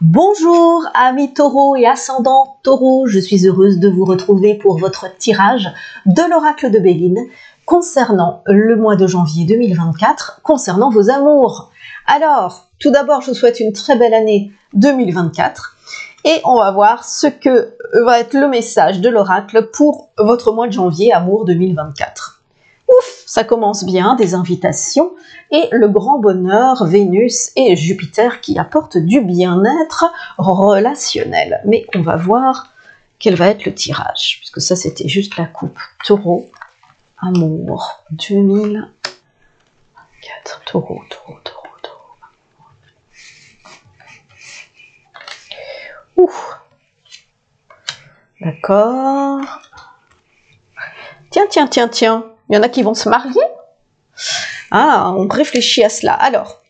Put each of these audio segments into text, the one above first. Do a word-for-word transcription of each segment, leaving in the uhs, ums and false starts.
Bonjour amis taureaux et ascendant taureau, je suis heureuse de vous retrouver pour votre tirage de l'oracle de Belline concernant le mois de janvier deux mille vingt-quatre, concernant vos amours. Alors, tout d'abord, je vous souhaite une très belle année deux mille vingt-quatre et on va voir ce que va être le message de l'oracle pour votre mois de janvier amour deux mille vingt-quatre. Ouf, ça commence bien, des invitations et le grand bonheur, Vénus et Jupiter qui apportent du bien-être relationnel. Mais on va voir quel va être le tirage, puisque ça c'était juste la coupe. Taureau, amour, deux mille vingt-quatre, taureau, taureau, taureau, taureau. Ouf, d'accord. Tiens, tiens, tiens, tiens. Il y en a qui vont se marier. Ah, on réfléchit à cela. Alors,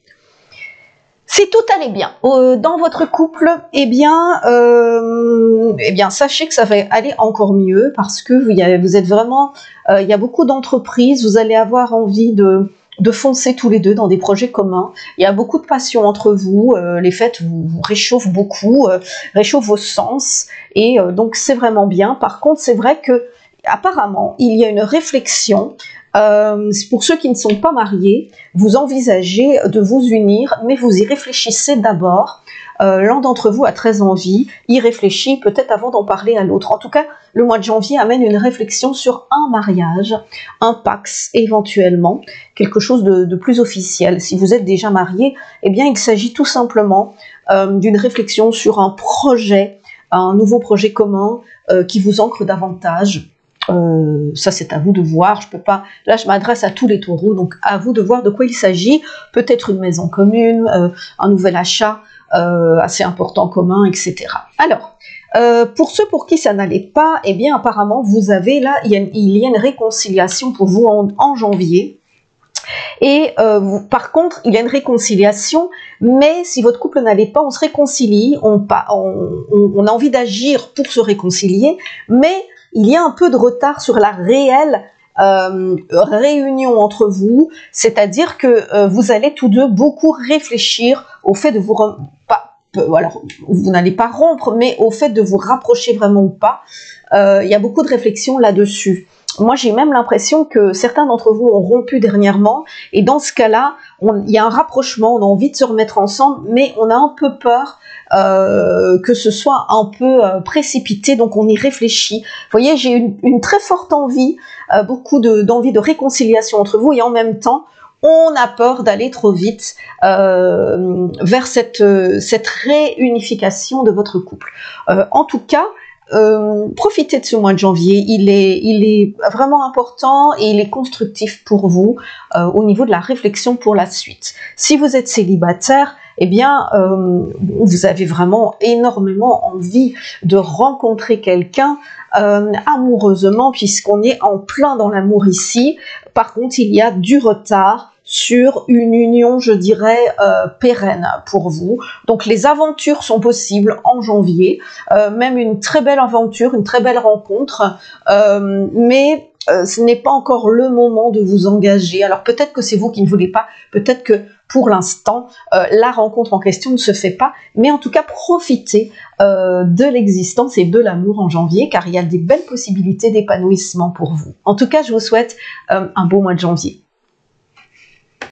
si tout allait bien euh, dans votre couple, eh bien, euh, eh bien, sachez que ça va aller encore mieux parce que vous, vous êtes vraiment... Euh, il y a beaucoup d'entreprises, vous allez avoir envie de... de foncer tous les deux dans des projets communs. Il y a beaucoup de passion entre vous, euh, les fêtes vous, vous réchauffent beaucoup, euh, réchauffent vos sens, et euh, donc c'est vraiment bien. Par contre, c'est vrai que apparemment, il y a une réflexion, euh, pour ceux qui ne sont pas mariés, vous envisagez de vous unir, mais vous y réfléchissez d'abord. Euh, l'un d'entre vous a très envie, y réfléchit peut-être avant d'en parler à l'autre. En tout cas, le mois de janvier amène une réflexion sur un mariage, un pax éventuellement, quelque chose de, de plus officiel. Si vous êtes déjà marié, eh bien, il s'agit tout simplement euh, d'une réflexion sur un projet, un nouveau projet commun euh, qui vous ancre davantage. Euh, ça c'est à vous de voir, je peux pas, là je m'adresse à tous les taureaux, donc à vous de voir de quoi il s'agit, peut-être une maison commune, euh, un nouvel achat euh, assez important commun, et cetera. Alors, euh, pour ceux pour qui ça n'allait pas, eh bien apparemment vous avez là, il y a une, il y a une réconciliation pour vous en, en janvier, et euh, vous, par contre il y a une réconciliation, mais si votre couple n'allait pas, on se réconcilie, on, on, on a envie d'agir pour se réconcilier, mais il y a un peu de retard sur la réelle euh, réunion entre vous, c'est-à-dire que euh, vous allez tous deux beaucoup réfléchir au fait de vous... Pas, euh, alors, vous n'allez pas rompre, mais au fait de vous rapprocher vraiment ou pas, euh, il y a beaucoup de réflexion là-dessus. Moi, j'ai même l'impression que certains d'entre vous ont rompu dernièrement, et dans ce cas-là, il y a un rapprochement, on a envie de se remettre ensemble, mais on a un peu peur euh, que ce soit un peu euh, précipité, donc on y réfléchit. Vous voyez, j'ai une, une très forte envie, euh, beaucoup de, d'envie de réconciliation entre vous, et en même temps, on a peur d'aller trop vite euh, vers cette, euh, cette réunification de votre couple. Euh, en tout cas, Euh, profitez de ce mois de janvier, il est, il est vraiment important et il est constructif pour vous euh, au niveau de la réflexion pour la suite. Si vous êtes célibataire, eh bien, euh, vous avez vraiment énormément envie de rencontrer quelqu'un euh, amoureusement puisqu'on est en plein dans l'amour ici. Par contre, il y a du retard sur une union, je dirais, euh, pérenne pour vous. Donc, les aventures sont possibles en janvier, euh, même une très belle aventure, une très belle rencontre, euh, mais euh, ce n'est pas encore le moment de vous engager. Alors, peut-être que c'est vous qui ne voulez pas, peut-être que pour l'instant, euh, la rencontre en question ne se fait pas, mais en tout cas, profitez euh, de l'existence et de l'amour en janvier, car il y a des belles possibilités d'épanouissement pour vous. En tout cas, je vous souhaite euh, un beau mois de janvier.